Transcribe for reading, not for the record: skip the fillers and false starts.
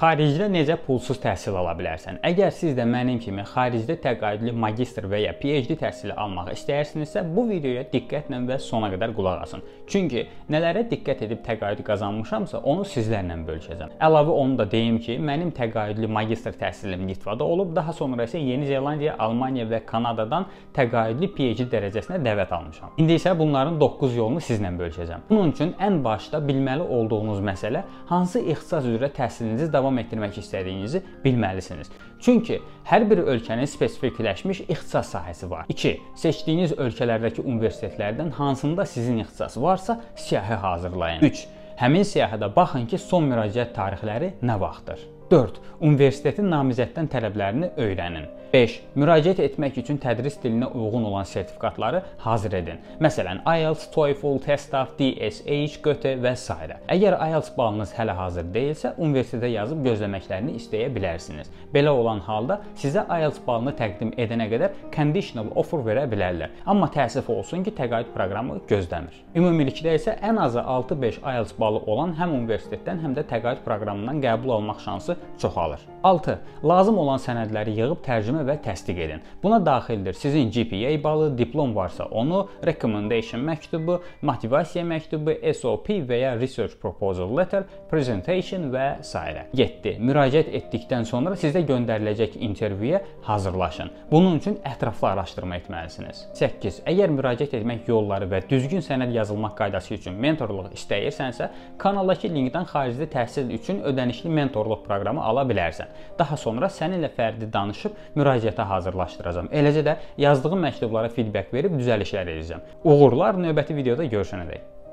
Xaricdə necə pulsuz təhsil ala bilərsən? Əgər siz də mənim kimi xaricdə təqaüdlü magistr və ya PhD təhsili almaq istəyirsinizsə, bu videoya diqqətlə və sona qədər qulaq asın. Çünki nələrə diqqət edib təqaüd qazanmışamsa, onu sizlərlə bölüşəcəm. Əlavə onu da deyim ki, mənim təqaüdlü magistr təhsilim Litvada olub, daha sonra isə Yeni Zelandiya, Almaniya və Kanadadan təqaüdlü PhD dərəcəsinə dəvət almışam. İndi isə bunların 9 yolunu sizlə bölüşəcəm. Bunun üçün ən başda bilməli olduğunuz məsələ hansı ixtisas üzrə təhsilinizi davam etdirmək istədiyinizi bilməlisiniz. Çünki hər bir ölkənin spesifikləşmiş ixtisas sahəsi var. 2. Seçdiyiniz ölkələrdəki universitetlərdən hansında sizin ixtisas varsa, siyahı hazırlayın. 3. Həmin siyahıda baxın ki, son müraciət tarixləri nə vaxtdır. 4. Universitetin namizəddən tələblərini öyrənin. 5. Müraciət etmək üçün tədris dilinə uyğun olan sertifikatları hazır edin. Məsələn, IELTS, TOEFL, TESTAF, DSH, GÖTE və s. Əgər IELTS balınız hələ hazır deyilsə, universitetə yazıb gözləməklərini istəyə bilərsiniz. Belə olan halda sizə IELTS balını təqdim edənə qədər conditional offer verə bilərlər. Amma təəssüf olsun ki, təqaüd proqramı gözləmir. Ümumilikdə isə ən azı 6-5 IELTS balı olan həm universitetdən, həm də təqaüd proqramından qəbul almaq şansı çoxalır. 6. Lazım olan sənədləri yığıb tərcümə və təsdiq edin. Buna daxildir sizin GPA balı, diplom varsa onu, recommendation məktubu, motivasiya məktubu, SOP və ya research proposal letter, presentation və s. 7. Müraciət etdikdən sonra sizə göndəriləcək intervyuya hazırlaşın. Bunun üçün ətraflı araşdırma etməlisiniz. 8. Əgər müraciət etmək yolları və düzgün sənəd yazılmaq qaydası üçün mentorluq istəyirsənsə, kanaldakı linkdən xaricdə təhsil üçün ödənişli mentorluq proqramı ala bilərsən. Daha sonra səninlə fərdi danışıb müraciətə hazırlaşdıracam. Eləcə də yazdığım məktublara feedback verib düzəlişlər edəcəm. Uğurlar, növbəti videoda görüşənədək.